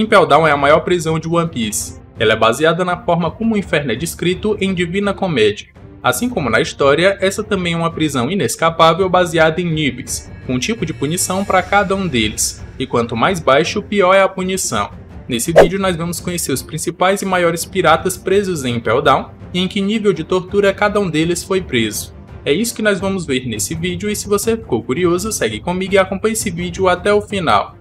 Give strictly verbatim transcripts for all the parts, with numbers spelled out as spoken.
Impel Down é a maior prisão de One Piece. Ela é baseada na forma como o inferno é descrito em Divina Comédia. Assim como na história, essa também é uma prisão inescapável baseada em níveis, um tipo de punição para cada um deles, e quanto mais baixo, pior é a punição. Nesse vídeo nós vamos conhecer os principais e maiores piratas presos em Impel Down e em que nível de tortura cada um deles foi preso. É isso que nós vamos ver nesse vídeo e se você ficou curioso, segue comigo e acompanhe esse vídeo até o final.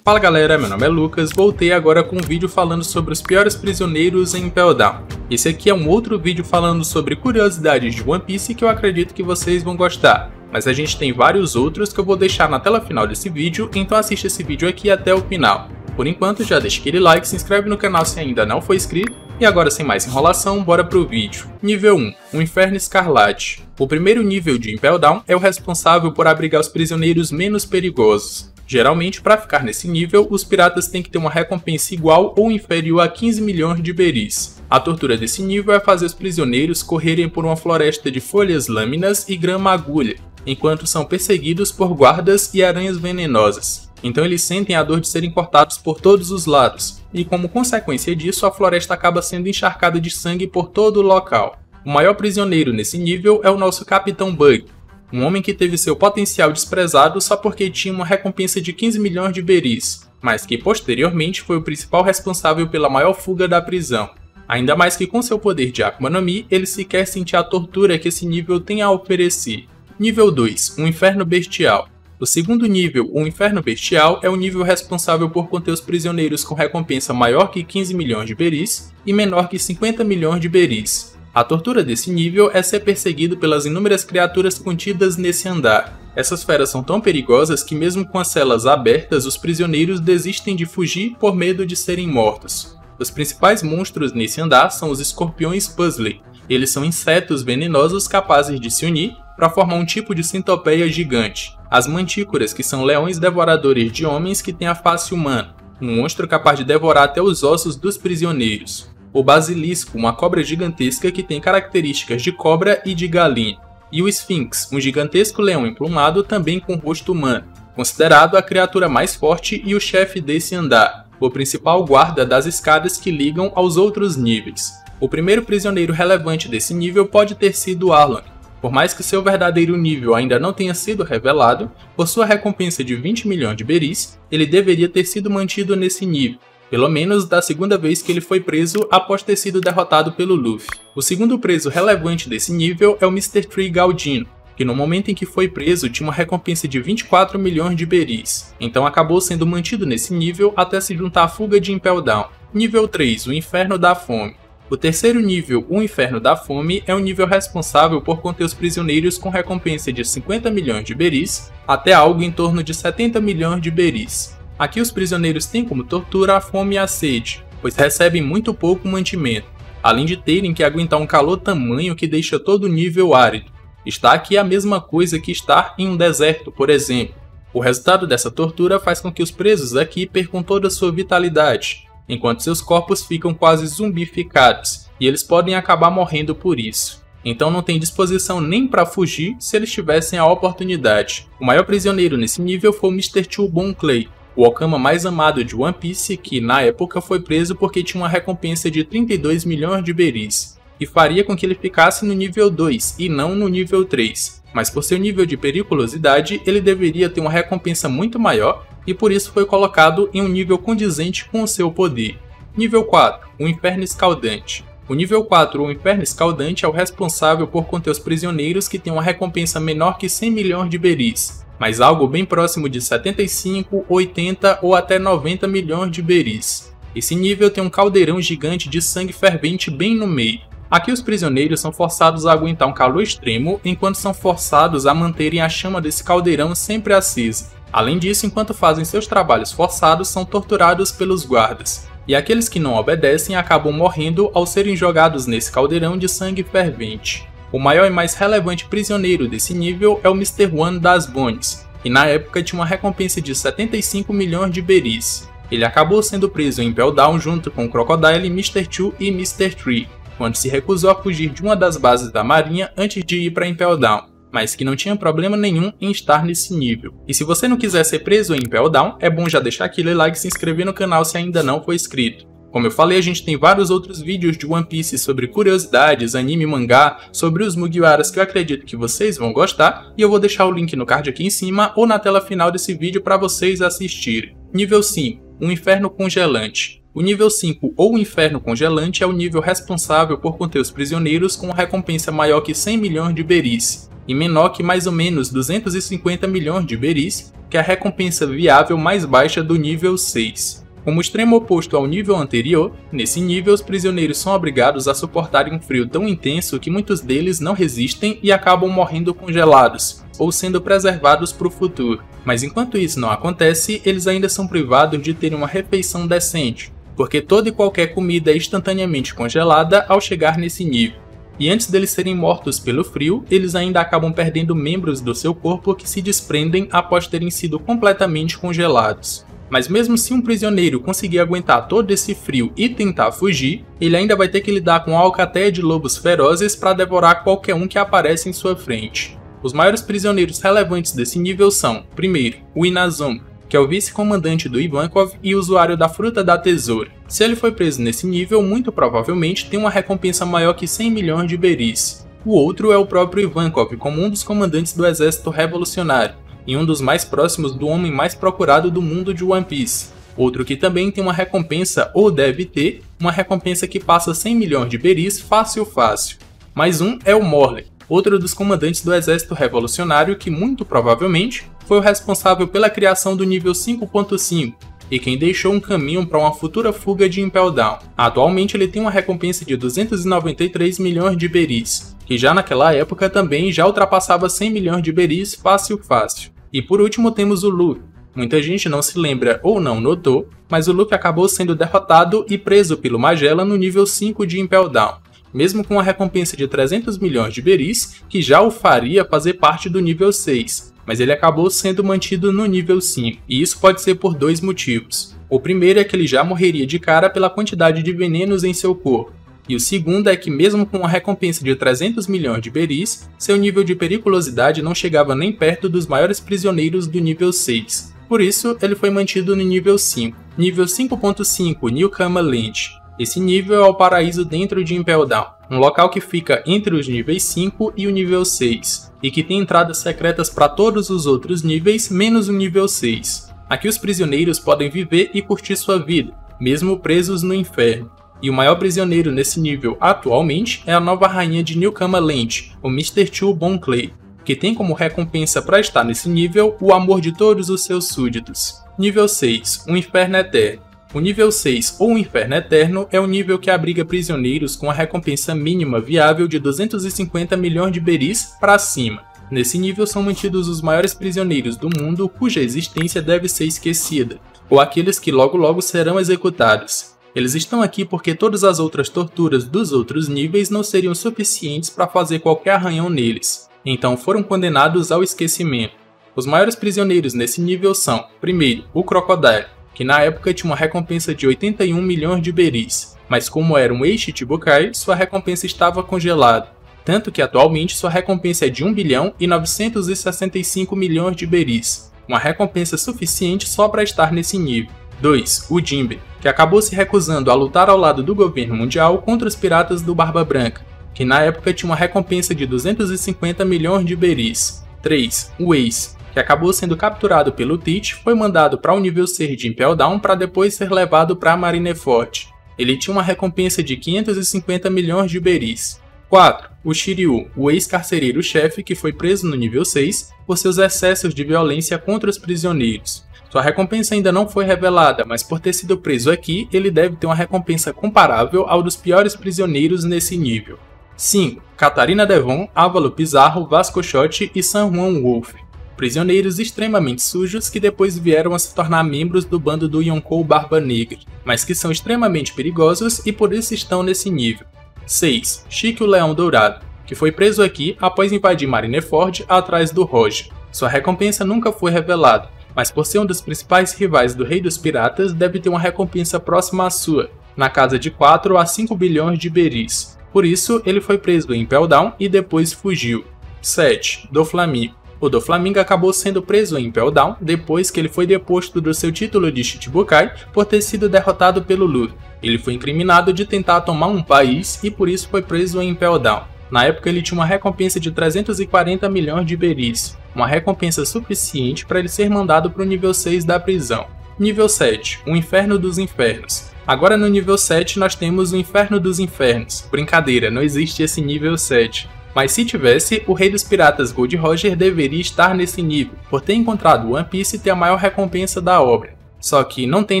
Fala galera, meu nome é Lucas, voltei agora com um vídeo falando sobre os piores prisioneiros em Impel Down. Esse aqui é um outro vídeo falando sobre curiosidades de One Piece que eu acredito que vocês vão gostar. Mas a gente tem vários outros que eu vou deixar na tela final desse vídeo, então assista esse vídeo aqui até o final. Por enquanto já deixa aquele like, se inscreve no canal se ainda não for inscrito, e agora sem mais enrolação, bora pro vídeo. Nível um. O Inferno Escarlate. O primeiro nível de Impel Down é o responsável por abrigar os prisioneiros menos perigosos. Geralmente, para ficar nesse nível, os piratas têm que ter uma recompensa igual ou inferior a quinze milhões de beris. A tortura desse nível é fazer os prisioneiros correrem por uma floresta de folhas, lâminas e grama agulha, enquanto são perseguidos por guardas e aranhas venenosas. Então eles sentem a dor de serem cortados por todos os lados, e como consequência disso, a floresta acaba sendo encharcada de sangue por todo o local. O maior prisioneiro nesse nível é o nosso Capitão Buggy, um homem que teve seu potencial desprezado só porque tinha uma recompensa de quinze milhões de beris, mas que posteriormente foi o principal responsável pela maior fuga da prisão. Ainda mais que com seu poder de Akuma no Mi, ele sequer sentia a tortura que esse nível tem a oferecer. Nível dois. O Inferno Bestial. O segundo nível, o Inferno Bestial, é o nível responsável por conter os prisioneiros com recompensa maior que quinze milhões de beris e menor que cinquenta milhões de beris. A tortura desse nível é ser perseguido pelas inúmeras criaturas contidas nesse andar. Essas feras são tão perigosas que mesmo com as celas abertas, os prisioneiros desistem de fugir por medo de serem mortos. Os principais monstros nesse andar são os escorpiões Puzzle. Eles são insetos venenosos capazes de se unir para formar um tipo de centopeia gigante. As mantícoras, que são leões devoradores de homens que têm a face humana, um monstro capaz de devorar até os ossos dos prisioneiros. O basilisco, uma cobra gigantesca que tem características de cobra e de galinha. E o esfinx, um gigantesco leão emplumado também com rosto humano, considerado a criatura mais forte e o chefe desse andar, o principal guarda das escadas que ligam aos outros níveis. O primeiro prisioneiro relevante desse nível pode ter sido Arlong. Por mais que seu verdadeiro nível ainda não tenha sido revelado, por sua recompensa de vinte milhões de beris, ele deveria ter sido mantido nesse nível, pelo menos da segunda vez que ele foi preso após ter sido derrotado pelo Luffy. O segundo preso relevante desse nível é o mister Tree Galdino, que no momento em que foi preso tinha uma recompensa de vinte e quatro milhões de beris, então acabou sendo mantido nesse nível até se juntar à fuga de Impel Down. Nível três, o Inferno da Fome. O terceiro nível, o Inferno da Fome, é o nível responsável por conter os prisioneiros com recompensa de cinquenta milhões de beris até algo em torno de setenta milhões de beris. Aqui os prisioneiros têm como tortura a fome e a sede, pois recebem muito pouco mantimento, além de terem que aguentar um calor tamanho que deixa todo o nível árido. Estar aqui é a mesma coisa que estar em um deserto, por exemplo. O resultado dessa tortura faz com que os presos aqui percam toda a sua vitalidade, enquanto seus corpos ficam quase zumbificados, e eles podem acabar morrendo por isso. Então não tem disposição nem para fugir se eles tivessem a oportunidade. O maior prisioneiro nesse nível foi o mister Two Bon Clay, o Okama mais amado de One Piece, que na época foi preso porque tinha uma recompensa de trinta e dois milhões de beris, e faria com que ele ficasse no nível dois e não no nível três, mas por seu nível de periculosidade ele deveria ter uma recompensa muito maior e por isso foi colocado em um nível condizente com o seu poder. Nível quatro, o Inferno Escaldante. O nível quatro, o Inferno Escaldante, é o responsável por conter os prisioneiros que têm uma recompensa menor que cem milhões de beris, mas algo bem próximo de setenta e cinco, oitenta ou até noventa milhões de beris. Esse nível tem um caldeirão gigante de sangue fervente bem no meio. Aqui os prisioneiros são forçados a aguentar um calor extremo, enquanto são forçados a manterem a chama desse caldeirão sempre acesa. Além disso, enquanto fazem seus trabalhos forçados, são torturados pelos guardas, e aqueles que não obedecem acabam morrendo ao serem jogados nesse caldeirão de sangue fervente. O maior e mais relevante prisioneiro desse nível é o mister One Daz Bonez, que na época tinha uma recompensa de setenta e cinco milhões de beris. Ele acabou sendo preso em Impel Down junto com o Crocodile, mister Two e mister Three, quando se recusou a fugir de uma das bases da marinha antes de ir para Impel Down. mas que não tinha problema nenhum em estar nesse nível. E se você não quiser ser preso em Impel Down, é bom já deixar aquele like e se inscrever no canal se ainda não for inscrito. Como eu falei, a gente tem vários outros vídeos de One Piece sobre curiosidades, anime, mangá, sobre os Mugiwaras que eu acredito que vocês vão gostar, e eu vou deixar o link no card aqui em cima ou na tela final desse vídeo para vocês assistirem. Nível cinco, um inferno congelante. O nível cinco ou inferno congelante é o nível responsável por conter os prisioneiros com recompensa maior que cem milhões de beris, e menor que mais ou menos duzentos e cinquenta milhões de beris, que é a recompensa viável mais baixa do nível seis. Como extremo oposto ao nível anterior, nesse nível os prisioneiros são obrigados a suportarem um frio tão intenso que muitos deles não resistem e acabam morrendo congelados, ou sendo preservados para o futuro. Mas enquanto isso não acontece, eles ainda são privados de terem uma refeição decente, porque toda e qualquer comida é instantaneamente congelada ao chegar nesse nível. E antes deles serem mortos pelo frio, eles ainda acabam perdendo membros do seu corpo que se desprendem após terem sido completamente congelados. Mas mesmo se um prisioneiro conseguir aguentar todo esse frio e tentar fugir, ele ainda vai ter que lidar com a alcateia de lobos ferozes para devorar qualquer um que aparece em sua frente. Os maiores prisioneiros relevantes desse nível são, primeiro, o Inazuma, que é o vice-comandante do Ivankov e usuário da Fruta da Tesoura. Se ele foi preso nesse nível, muito provavelmente tem uma recompensa maior que cem milhões de beris. O outro é o próprio Ivankov, como um dos comandantes do exército revolucionário, e um dos mais próximos do homem mais procurado do mundo de One Piece. Outro que também tem uma recompensa, ou deve ter, uma recompensa que passa cem milhões de beris fácil fácil. Mais um é o Morley, outro dos comandantes do exército revolucionário que muito provavelmente foi o responsável pela criação do nível cinco ponto cinco e quem deixou um caminho para uma futura fuga de Impel Down. Atualmente ele tem uma recompensa de duzentos e noventa e três milhões de beris, que já naquela época também já ultrapassava cem milhões de beris fácil fácil. E por último temos o Luke. Muita gente não se lembra ou não notou, mas o Luke acabou sendo derrotado e preso pelo Magellan no nível cinco de Impel Down, mesmo com uma recompensa de trezentos milhões de beris, que já o faria fazer parte do nível seis, mas ele acabou sendo mantido no nível cinco, e isso pode ser por dois motivos. O primeiro é que ele já morreria de cara pela quantidade de venenos em seu corpo, e o segundo é que mesmo com uma recompensa de trezentos milhões de beris, seu nível de periculosidade não chegava nem perto dos maiores prisioneiros do nível seis. Por isso, ele foi mantido no nível cinco. Nível cinco ponto cinco, New Kama Land. Esse nível é o paraíso dentro de Impel Down, um local que fica entre os níveis cinco e o nível seis, e que tem entradas secretas para todos os outros níveis, menos o nível seis. Aqui os prisioneiros podem viver e curtir sua vida, mesmo presos no inferno. E o maior prisioneiro nesse nível atualmente é a nova rainha de New Kama Land, o mister dois Bon Clay, que tem como recompensa para estar nesse nível o amor de todos os seus súditos. Nível seis, um inferno eterno. O nível seis ou inferno eterno é o nível que abriga prisioneiros com a recompensa mínima viável de duzentos e cinquenta milhões de beris para cima. Nesse nível são mantidos os maiores prisioneiros do mundo cuja existência deve ser esquecida, ou aqueles que logo logo serão executados. Eles estão aqui porque todas as outras torturas dos outros níveis não seriam suficientes para fazer qualquer arranhão neles, então foram condenados ao esquecimento. Os maiores prisioneiros nesse nível são, primeiro, o Crocodile, que na época tinha uma recompensa de oitenta e um milhões de beris, mas como era um ex-Chichibukai, sua recompensa estava congelada, tanto que atualmente sua recompensa é de um bilhão e novecentos e sessenta e cinco milhões de beris, uma recompensa suficiente só para estar nesse nível. dois. O Jimbe, que acabou se recusando a lutar ao lado do governo mundial contra os piratas do Barba Branca, que na época tinha uma recompensa de duzentos e cinquenta milhões de beris. três. O Ace, que acabou sendo capturado pelo Teach, foi mandado para o nível seis de Impel Down para depois ser levado para Marineford. Ele tinha uma recompensa de quinhentos e cinquenta milhões de beris. quatro. O Shiryu, o ex-carcereiro-chefe que foi preso no nível seis por seus excessos de violência contra os prisioneiros. Sua recompensa ainda não foi revelada, mas por ter sido preso aqui, ele deve ter uma recompensa comparável ao dos piores prisioneiros nesse nível. cinco. Catarina Devon, Ávalo Pizarro, Vasco Xote e San Juan Wolfe. Prisioneiros extremamente sujos que depois vieram a se tornar membros do bando do Yonkou Barba Negra, mas que são extremamente perigosos e por isso estão nesse nível. seis. Chico Leão Dourado, que foi preso aqui após invadir Marineford atrás do Roger. Sua recompensa nunca foi revelada, mas por ser um dos principais rivais do Rei dos Piratas, deve ter uma recompensa próxima à sua, na casa de quatro a cinco bilhões de beris. Por isso, ele foi preso em Impel Down e depois fugiu. sete. Doflamingo. O Doflamingo acabou sendo preso em Impel Down depois que ele foi deposto do seu título de Shichibukai por ter sido derrotado pelo Luffy. Ele foi incriminado de tentar tomar um país e por isso foi preso em Impel Down. Na época ele tinha uma recompensa de trezentos e quarenta milhões de berício, uma recompensa suficiente para ele ser mandado para o nível seis da prisão. Nível sete, o Inferno dos Infernos. Agora no nível sete nós temos o Inferno dos Infernos. Brincadeira, não existe esse nível sete. Mas se tivesse, o Rei dos Piratas Gold Roger deveria estar nesse nível, por ter encontrado One Piece e ter a maior recompensa da obra. Só que não tem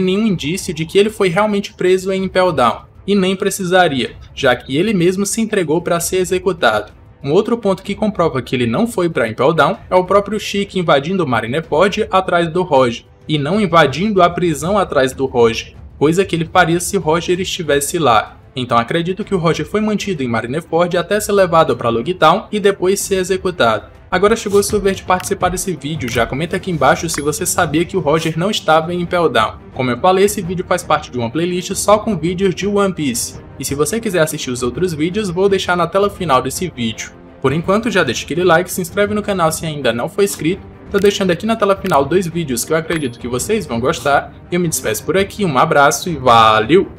nenhum indício de que ele foi realmente preso em Impel Down, e nem precisaria, já que ele mesmo se entregou para ser executado. Um outro ponto que comprova que ele não foi para Impel Down é o próprio Shiki invadindo Marineford atrás do Roger, e não invadindo a prisão atrás do Roger, coisa que ele faria se Roger estivesse lá. Então acredito que o Roger foi mantido em Marineford até ser levado para Loguetown e depois ser executado. Agora chegou sua vez de participar desse vídeo, já comenta aqui embaixo se você sabia que o Roger não estava em Impel Down. Como eu falei, esse vídeo faz parte de uma playlist só com vídeos de One Piece. E se você quiser assistir os outros vídeos, vou deixar na tela final desse vídeo. Por enquanto, já deixa aquele like, se inscreve no canal se ainda não for inscrito. Tô deixando aqui na tela final dois vídeos que eu acredito que vocês vão gostar. Eu me despeço por aqui, um abraço e valeu!